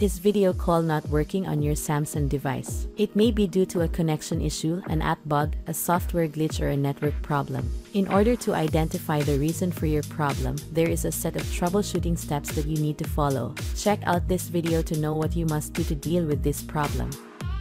Is video call not working on your Samsung device? It may be due to a connection issue, an app bug, a software glitch, or a network problem. In order to identify the reason for your problem, there is a set of troubleshooting steps that you need to follow. Check out this video to know what you must do to deal with this problem.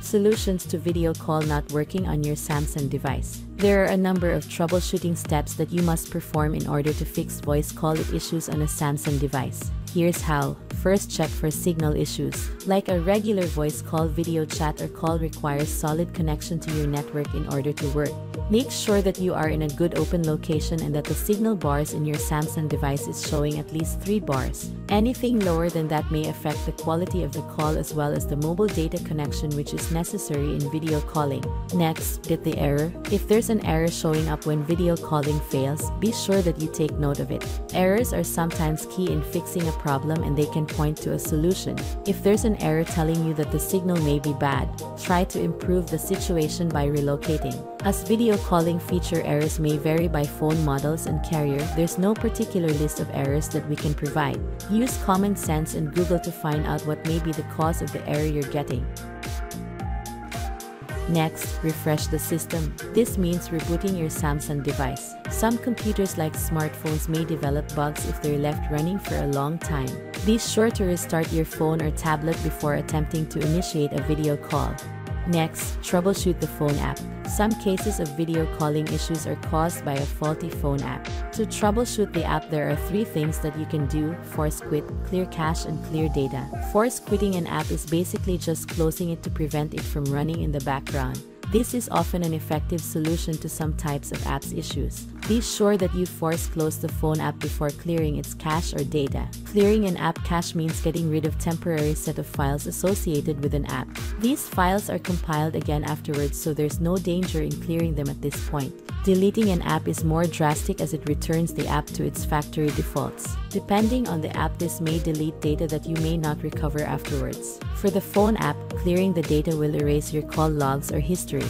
Solutions to video call not working on your Samsung device. There are a number of troubleshooting steps that you must perform in order to fix voice call issues on a Samsung device. Here's how. First, check for signal issues. Like a regular voice call, video chat or call requires solid connection to your network in order to work. Make sure that you are in a good open location and that the signal bars in your Samsung device is showing at least 3 bars. Anything lower than that may affect the quality of the call as well as the mobile data connection which is necessary in video calling. Next, get the error. If there's an error showing up when video calling fails, be sure that you take note of it. Errors are sometimes key in fixing a problem and they can point to a solution. If there's an error telling you that the signal may be bad, try to improve the situation by relocating. As video calling feature errors may vary by phone models and carrier, there's no particular list of errors that we can provide. Use common sense and Google to find out what may be the cause of the error you're getting. Next, refresh the system. This means rebooting your Samsung device. Some computers like smartphones may develop bugs if they're left running for a long time. Be sure to restart your phone or tablet before attempting to initiate a video call. Next, troubleshoot the phone app. Some cases of video calling issues are caused by a faulty phone app. To troubleshoot the app, there are 3 things that you can do: force quit, clear cache, and clear data. Force quitting an app is basically just closing it to prevent it from running in the background. This is often an effective solution to some types of apps issues. Be sure that you force close the phone app before clearing its cache or data. Clearing an app cache means getting rid of temporary set of files associated with an app. These files are compiled again afterwards, so there's no danger in clearing them at this point. Deleting an app is more drastic as it returns the app to its factory defaults. Depending on the app, this may delete data that you may not recover afterwards. For the phone app, clearing the data will erase your call logs or history.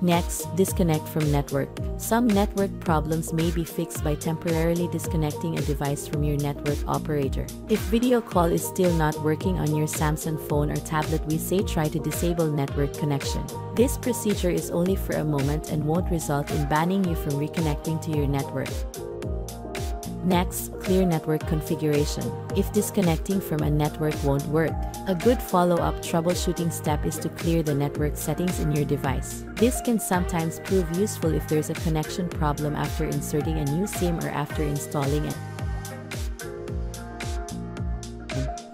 Next, disconnect from network. Some network problems may be fixed by temporarily disconnecting a device from your network operator. If video call is still not working on your Samsung phone or tablet, we say try to disable network connection. This procedure is only for a moment and won't result in banning you from reconnecting to your network. Next, clear network configuration. If disconnecting from a network won't work, a good follow-up troubleshooting step is to clear the network settings in your device. This can sometimes prove useful if there's a connection problem after inserting a new SIM or after installing it.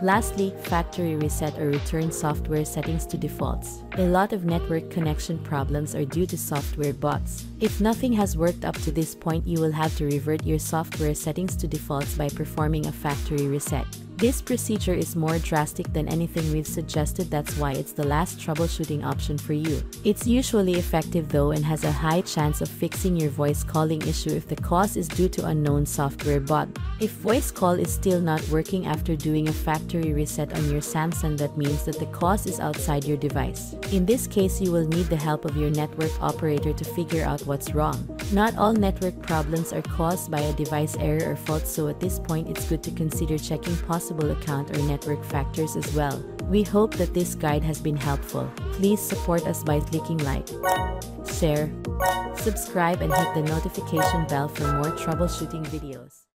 Lastly, factory reset or return software settings to defaults. A lot of network connection problems are due to software bugs. If nothing has worked up to this point, you will have to revert your software settings to defaults by performing a factory reset. This procedure is more drastic than anything we've suggested, that's why it's the last troubleshooting option for you. It's usually effective though and has a high chance of fixing your voice calling issue if the cause is due to unknown software bug. If voice call is still not working after doing a factory reset on your Samsung, that means that the cause is outside your device. In this case, you will need the help of your network operator to figure out what's wrong. Not all network problems are caused by a device error or fault, so at this point it's good to consider checking possible account or network factors as well. We hope that this guide has been helpful. Please support us by clicking like, share, subscribe, and hit the notification bell for more troubleshooting videos.